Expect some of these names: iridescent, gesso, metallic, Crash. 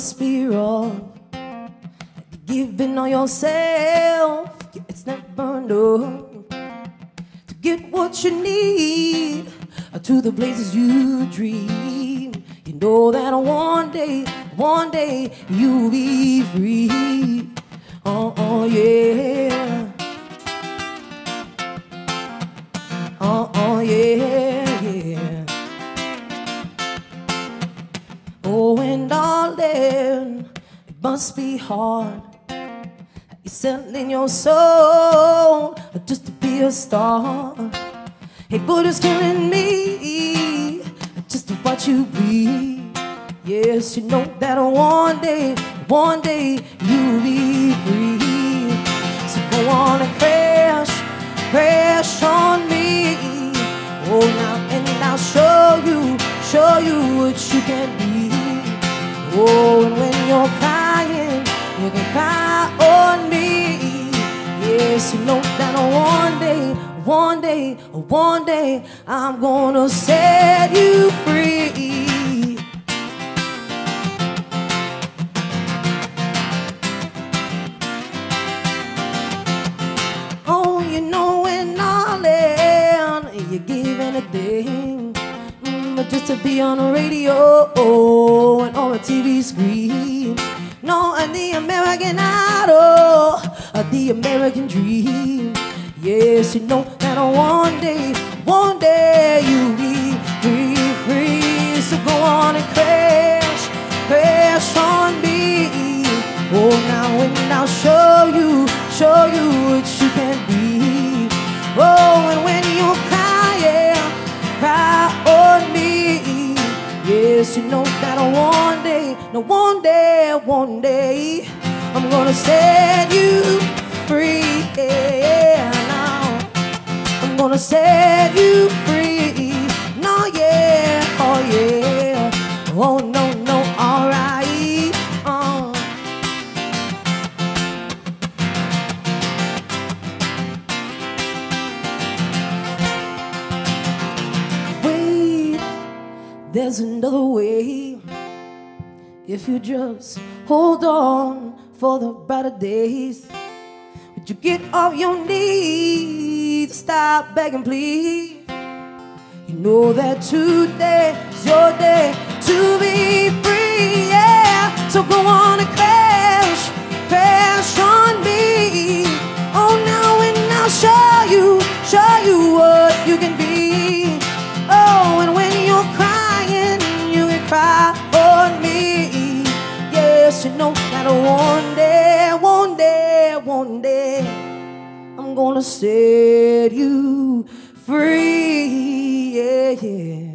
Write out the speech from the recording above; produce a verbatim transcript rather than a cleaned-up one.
spiral. Giving all yourself, yeah, it's never enough to get what you need, or to the places you dream. You know that one day, one day you'll be free. Oh, oh yeah. Oh, oh yeah, yeah. Oh, and darling, it must be hard. You're selling your soul just to be a star. Hey, but it's killing me just to watch you be. Yes, you know that one day, one day you'll be free. So go on and crash, crash on me. Oh, now and I'll show you, show you what you can be. Oh, and when you're crying, you can cry on me. Yes, you know that one day, one day, one day I'm gonna set you free. Oh, you know and darling, you give anything, mm, but just to be on the radio, oh, and on a T V screen. No, and the American Idol, or the American Dream. Yes, you know that one day, one day you'll be free, free. So go on and crash, crash on me. Oh, now and I'll show you, show you what you can be. Oh, and when you cry, yeah, cry on me. Yes, you know that one day, no, one day, one day, I'm gonna set you free, yeah, now. I'm gonna set you free, no, yeah, oh, yeah, oh, no, no, all right, uh. Wait, there's another way. If you just hold on for the brighter days, would you get off your knees, stop begging please? You know that today's your day to be free, yeah. So go on and crash, crash on me. Oh, now and I'll show you, show you what you can be. Oh, and when you're crying, you can cry on me. Yes, you know that one day, one day, one day, I'm gonna set you free, yeah, yeah.